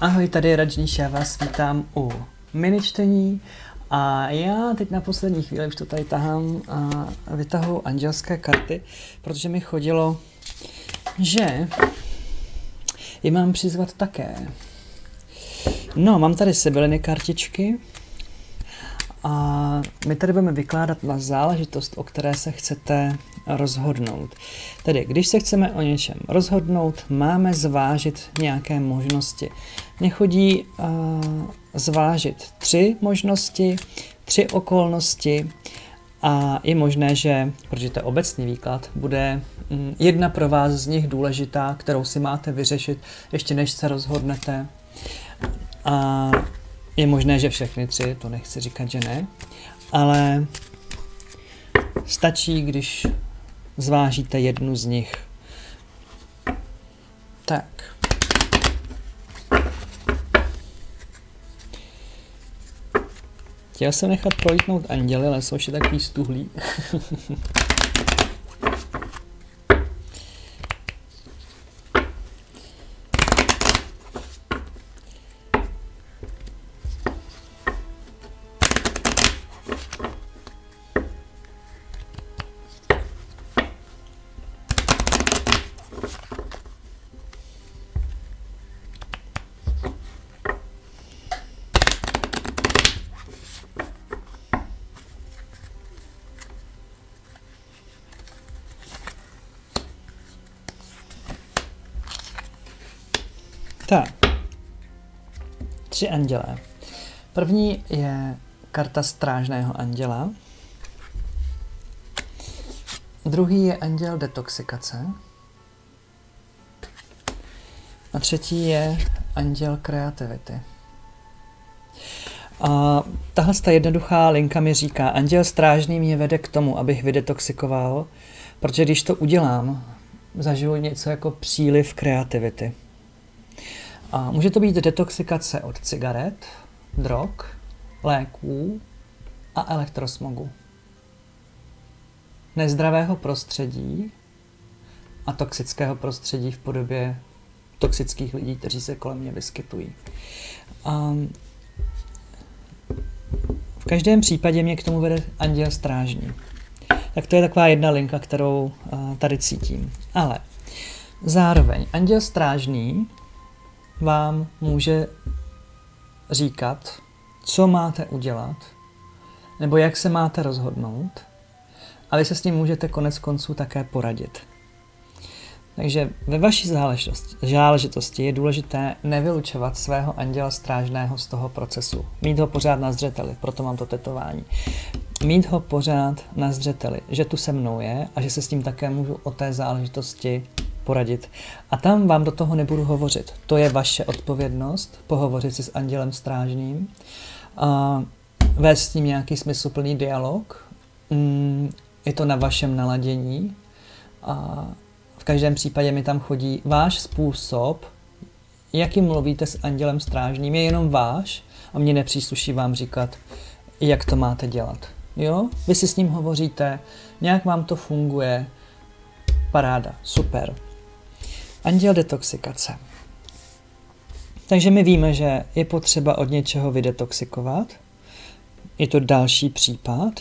Ahoj, tady Radžníš, já vás vítám u miničtení a já teď na poslední chvíli už to tady tahám a vytahuji andělské karty, protože mi chodilo, že je mám přizvat také. No, mám tady sebeliny kartičky a my tady budeme vykládat na záležitost, o které se chcete rozhodnout. Tedy, když se chceme o něčem rozhodnout, máme zvážit nějaké možnosti. Mně chodí zvážit 3 možnosti, 3 okolnosti a je možné, že, protože to je obecný výklad, bude jedna pro vás z nich důležitá, kterou si máte vyřešit, ještě než se rozhodnete. A je možné, že všechny 3, to nechci říkat, že ne, ale stačí, když zvážíte jednu z nich. Tak. Chtěl jsem nechat prolítnout anděly, ale jsou ještě takový stuhlí. Tak, 3 andělé. První je karta strážného anděla. Druhý je anděl detoxikace. A třetí je anděl kreativity. A tahle jednoduchá linka mi říká, anděl strážný mě vede k tomu, abych vydetoxikoval, protože když to udělám, zažiju něco jako příliv kreativity. A může to být detoxikace od cigaret, drog, léků a elektrosmogu. Nezdravého prostředí a toxického prostředí v podobě toxických lidí, kteří se kolem mě vyskytují. A v každém případě mě k tomu vede anděl strážní. Tak to je taková jedna linka, kterou tady cítím. Ale zároveň anděl strážný vám může říkat, co máte udělat, nebo jak se máte rozhodnout, a vy se s ním můžete koneckonců také poradit. Takže ve vaší záležitosti je důležité nevylučovat svého anděla strážného z toho procesu. Mít ho pořád na zřeteli, proto mám to tetování. Mít ho pořád na zřeteli, že tu se mnou je a že se s tím také můžu o té záležitosti poradit. A tam vám do toho nebudu hovořit. To je vaše odpovědnost, pohovořit si s andělem strážným, vést s ním nějaký smysluplný dialog. Je to na vašem naladění. A v každém případě mi tam chodí váš způsob, jakým mluvíte s andělem strážným, je jenom váš a mně nepřísluší vám říkat, jak to máte dělat. Jo? Vy si s ním hovoříte, nějak vám to funguje, paráda, super. Anděl detoxikace. Takže my víme, že je potřeba od něčeho vydetoxikovat. Je to další případ.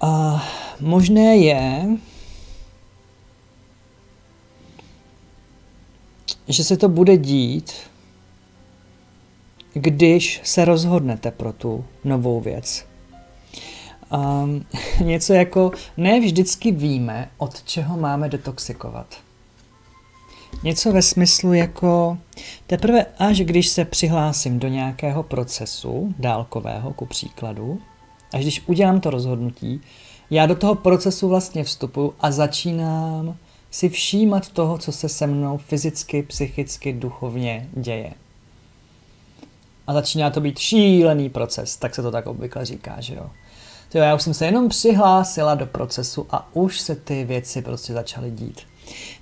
A možné je, že se to bude dít, když se rozhodnete pro tu novou věc. Něco jako, ne vždycky víme, od čeho máme detoxikovat. Něco ve smyslu jako, teprve až když se přihlásím do nějakého procesu, dálkového ku příkladu, až když udělám to rozhodnutí, já do toho procesu vlastně vstupuju a začínám si všímat toho, co se se mnou fyzicky, psychicky, duchovně děje. A začíná to být šílený proces, tak se to tak obvykle říká, že jo. Tyjo, já už jsem se jenom přihlásila do procesu a už se ty věci prostě začaly dít.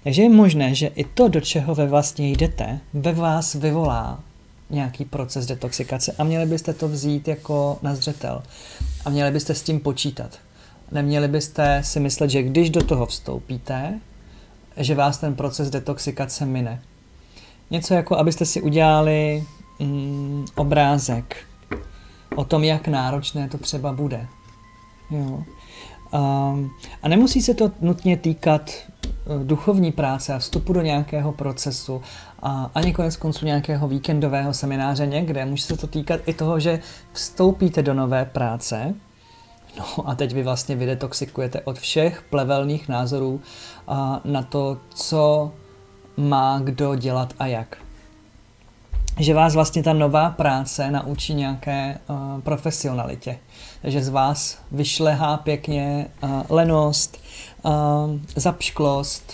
Takže je možné, že i to, do čeho ve vlastně jdete, ve vás vyvolá nějaký proces detoxikace a měli byste to vzít jako na zřetel. A měli byste s tím počítat. Neměli byste si myslet, že když do toho vstoupíte, že vás ten proces detoxikace mine. Něco jako, abyste si udělali obrázek o tom, jak náročné to třeba bude. Jo. A nemusí se to nutně týkat duchovní práce a vstupu do nějakého procesu a ani koneckonců nějakého víkendového semináře někde. Může se to týkat i toho, že vstoupíte do nové práce. No a teď vy vlastně vydetoxikujete od všech plevelných názorů na to, co má kdo dělat a jak. Že vás vlastně ta nová práce naučí nějaké profesionalitě. Že z vás vyšlehá pěkně lenost, zapšklost,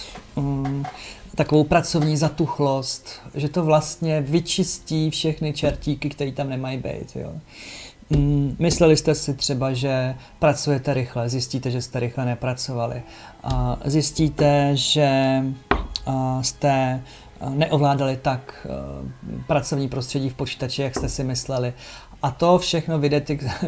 takovou pracovní zatuchlost, že to vlastně vyčistí všechny čertíky, které tam nemají být. Jo. Mysleli jste si třeba, že pracujete rychle, zjistíte, že jste rychle nepracovali. Zjistíte, že jste neovládali tak pracovní prostředí v počítači, jak jste si mysleli. A to všechno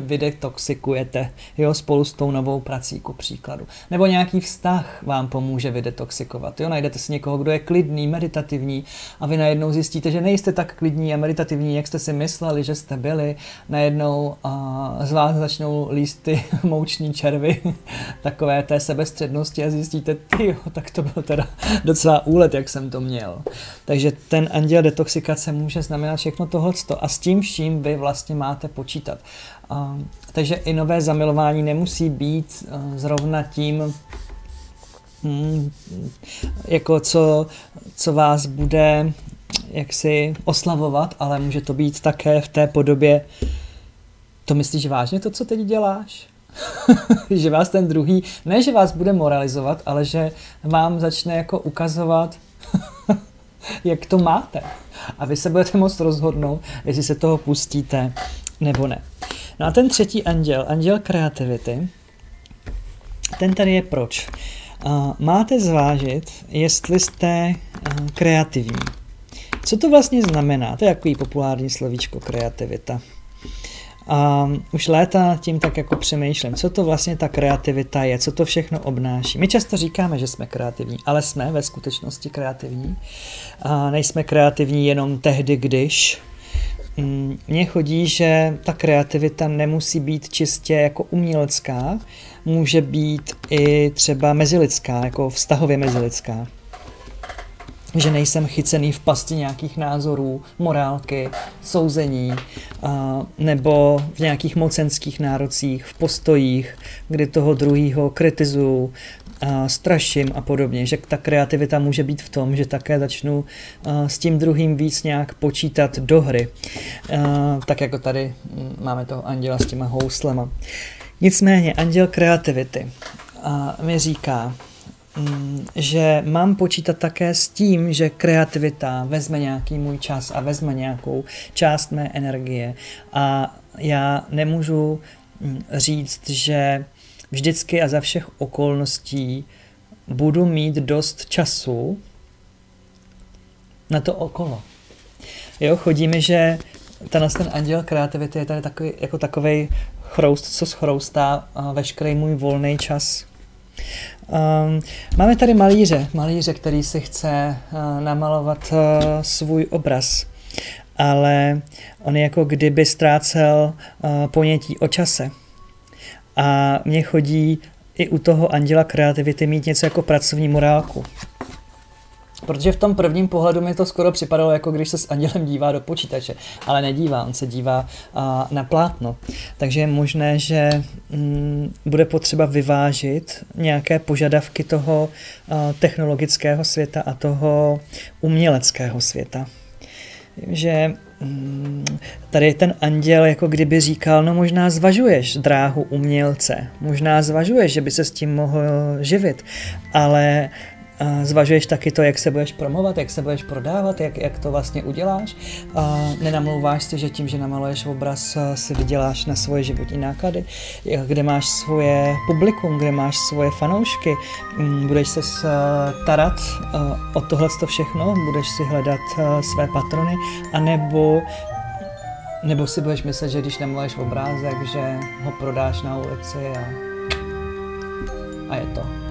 vydetoxikujete, jo, spolu s tou novou prací, ku příkladu. Nebo nějaký vztah vám pomůže vydetoxikovat. Jo? Najdete si někoho, kdo je klidný, meditativní a vy najednou zjistíte, že nejste tak klidní a meditativní, jak jste si mysleli, že jste byli. Najednou z vás začnou líst ty mouční červy takové té sebestřednosti a zjistíte, tyjo, tak to byl teda docela úlet, jak jsem to měl. Takže ten anděl detoxikace může znamenat všechno tohleto a s tím vším vy vlastně máte počítat. Takže i nové zamilování nemusí být zrovna tím, jako co vás bude jaksi oslavovat, ale může to být také v té podobě, to myslíš vážně to, co teď děláš? Že vás ten druhý, ne že vás bude moralizovat, ale že vám začne jako ukazovat, jak to máte. A vy se budete moct rozhodnout, jestli se toho pustíte nebo ne. No a ten třetí anděl, anděl kreativity, ten tady je proč. Máte zvážit, jestli jste kreativní. Co to vlastně znamená? To je takový populární slovíčko kreativita. Už léta tím tak jako přemýšlím, co to vlastně ta kreativita je, co to všechno obnáší. My často říkáme, že jsme kreativní, ale jsme ve skutečnosti kreativní. Nejsme kreativní jenom tehdy, když. Mně chodí, že ta kreativita nemusí být čistě jako umělecká, může být i třeba mezilidská, jako vztahově mezilidská. Že nejsem chycený v pasti nějakých názorů, morálky, souzení, nebo v nějakých mocenských nárocích, v postojích, kdy toho druhýho kritizuju, straším a podobně. Že ta kreativita může být v tom, že také začnu s tím druhým víc nějak počítat do hry. Tak jako tady máme toho anděla s těma houslema. Nicméně anděl kreativity mi říká, že mám počítat také s tím, že kreativita vezme nějaký můj čas a vezme nějakou část mé energie. A já nemůžu říct, že vždycky a za všech okolností budu mít dost času na to okolo. Jo, chodí mi, že ten anděl kreativity je tady takovej chroust, co schroustá veškerý můj volný čas. Máme tady malíře, který si chce namalovat svůj obraz, ale on jako kdyby ztrácel ponětí o čase. A mně chodí i u toho anděla kreativity mít něco jako pracovní morálku. Protože v tom prvním pohledu mi to skoro připadalo, jako když se s andělem dívá do počítače, ale nedívá, on se dívá na plátno. Takže je možné, že bude potřeba vyvážit nějaké požadavky toho technologického světa a toho uměleckého světa. Že tady ten anděl jako kdyby říkal, no možná zvažuješ dráhu umělce, možná zvažuješ, že by se s tím mohl živit, ale zvažuješ taky to, jak se budeš promovat, jak se budeš prodávat, jak to vlastně uděláš. Nenamlouváš si, že tím, že namaluješ obraz, si vyděláš na svoje životní náklady, kde máš svoje publikum, kde máš svoje fanoušky. Budeš se starat o tohleto všechno, budeš si hledat své patrony, anebo si budeš myslet, že když namaluješ obrázek, že ho prodáš na ulici a je to.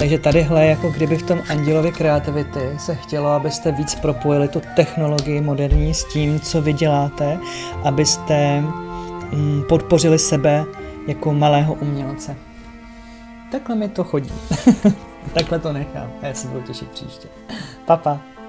Takže tadyhle, jako kdyby v tom Andělově kreativity se chtělo, abyste víc propojili tu technologii moderní s tím, co vy děláte, abyste podpořili sebe jako malého umělce. Takhle mi to chodí. Takhle to nechám. Já se budu těšit příště. Pa, pa.